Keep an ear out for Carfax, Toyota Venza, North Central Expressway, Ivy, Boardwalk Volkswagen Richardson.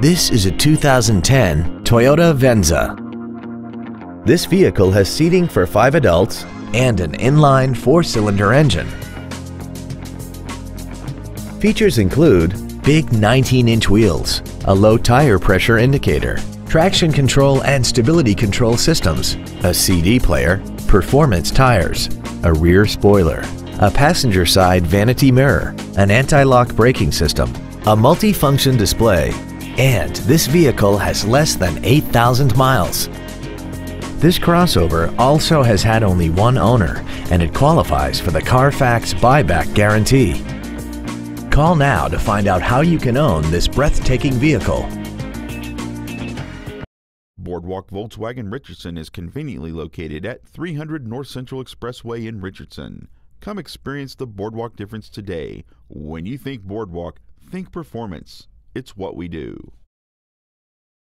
This is a 2010 Toyota Venza. This vehicle has seating for 5 adults and an inline 4-cylinder engine. Features include big 19-inch wheels, a low tire pressure indicator, traction control and stability control systems, a CD player, performance tires, a rear spoiler, a passenger side vanity mirror, an anti-lock braking system, a multi-function display, and this vehicle has less than 8,000 miles. This crossover also has had only one owner and it qualifies for the Carfax buyback guarantee. Call now to find out how you can own this breathtaking vehicle. Boardwalk Volkswagen Richardson is conveniently located at 300 North Central Expressway in Richardson. Come experience the Boardwalk difference today. When you think Boardwalk, think performance. It's what we do.